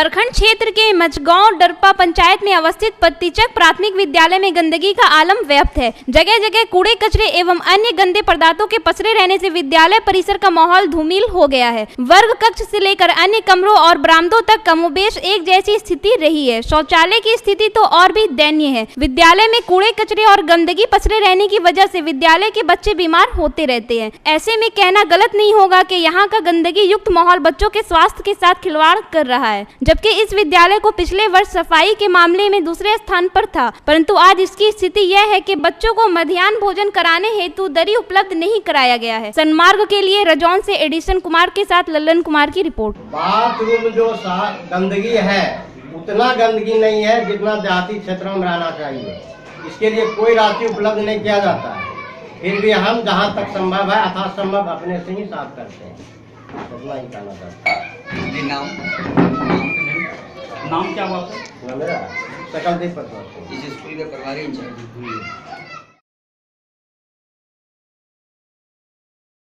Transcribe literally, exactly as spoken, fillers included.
प्रखंड क्षेत्र के मझगांव डरपा पंचायत में अवस्थित पत्तीचक प्राथमिक विद्यालय में गंदगी का आलम व्याप्त है। जगह जगह कूड़े कचरे एवं अन्य गंदे पदार्थों के पसरे रहने से विद्यालय परिसर का माहौल धूमिल हो गया है। वर्ग कक्ष से लेकर अन्य कमरों और बरामदों तक कमोबेश एक जैसी स्थिति रही है। शौचालय की स्थिति तो और भी दयनीय है। विद्यालय में कूड़े कचरे और गंदगी पसरे रहने की वजह से विद्यालय के बच्चे बीमार होते रहते हैं। ऐसे में कहना गलत नहीं होगा कि यहाँ का गंदगी युक्त माहौल बच्चों के स्वास्थ्य के साथ खिलवाड़ कर रहा है। जबकि इस विद्यालय को पिछले वर्ष सफाई के मामले में दूसरे स्थान पर था, परंतु आज इसकी स्थिति यह है कि बच्चों को मध्याह्न भोजन कराने हेतु दरी उपलब्ध नहीं कराया गया है। सन्मार्ग के लिए रजौन से एडिसन कुमार के साथ ललन कुमार की रिपोर्ट। बाथरूम जो गंदगी है उतना गंदगी नहीं है जितना देहाती क्षेत्रों में रहना चाहिए। इसके लिए कोई राशि उपलब्ध नहीं किया जाता है। फिर भी हम जहाँ तक संभव है अथा संभव अपने से ही साफ करते हैं। जी नाम नाम क्या हुआ आपका? मेरा सकल देव पटवार। इस स्कूल के प्रभारी इंचार्ज।